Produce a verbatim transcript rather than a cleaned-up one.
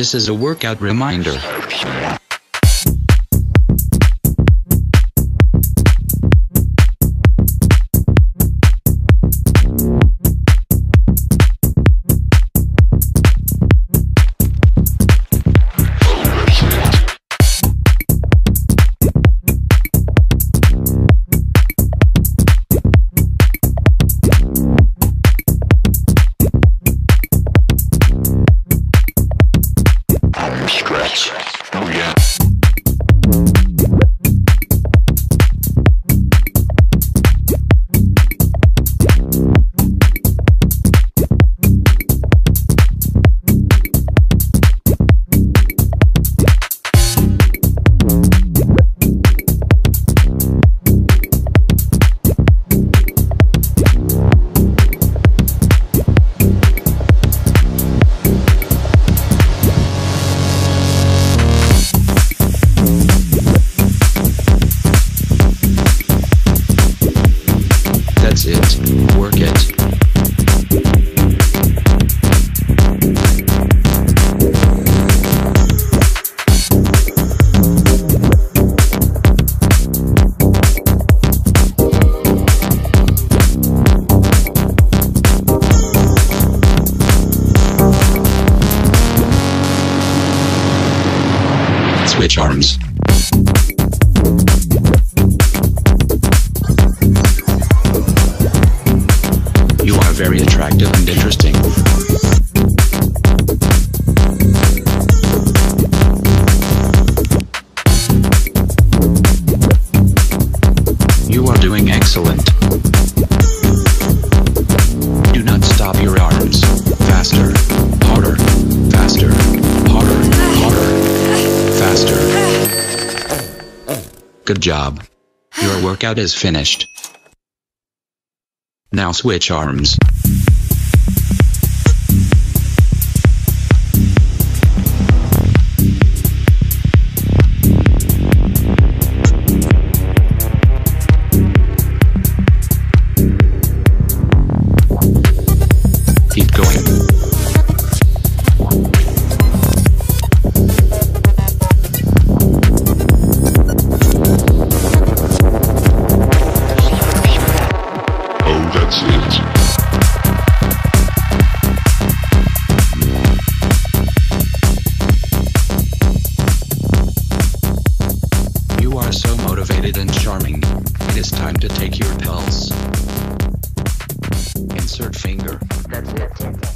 This is a workout reminder. That's it. Work it. Switch arms. Very attractive and interesting. You are doing excellent. Do not stop your arms. Faster, harder, faster, harder, harder, faster. Good job. Your workout is finished. Now switch arms. Keep going. You are so motivated and charming. It is time to take your pulse. Insert finger. That's it.